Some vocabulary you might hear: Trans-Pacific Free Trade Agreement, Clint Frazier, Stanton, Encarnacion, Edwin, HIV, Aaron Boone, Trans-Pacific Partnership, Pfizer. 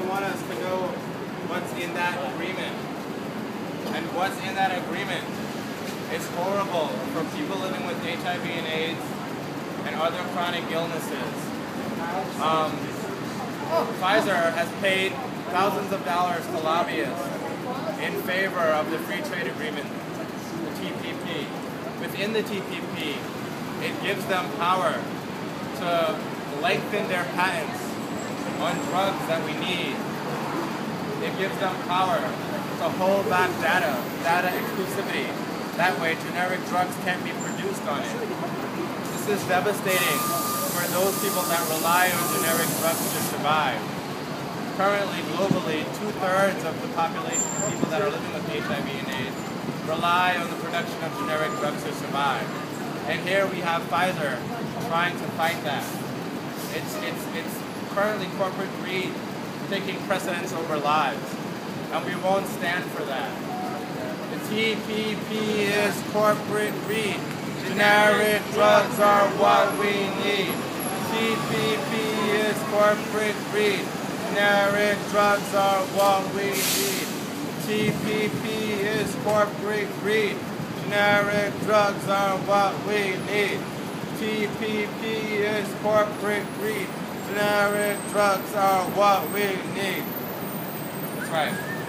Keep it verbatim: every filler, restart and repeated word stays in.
don't want us to go what's in that agreement. And what's in that agreement is horrible for people living with H I V and AIDS and other chronic illnesses. Um, Pfizer has paid thousands of dollars to lobbyists in favor of the free trade agreement, the T P P. Within the T P P, it gives them power to lengthen their patents on drugs that we need. It gives them power to hold back data, data exclusivity. That way, generic drugs can't be produced on it. This is devastating for those people that rely on generic drugs to survive. Currently, globally, two-thirds of the population of people that are living with H I V and AIDS rely on the production of generic drugs to survive. And here we have Pfizer trying to fight that. It's, it's, it's currently corporate greed taking precedence over lives, and we won't stand for that. The T P P is corporate greed. Generic drugs are what we need. T P P is corporate greed. Generic drugs are what we need. T P P is corporate greed. Generic drugs are what we need. T P P is corporate greed. Generic drugs are what we need. That's right.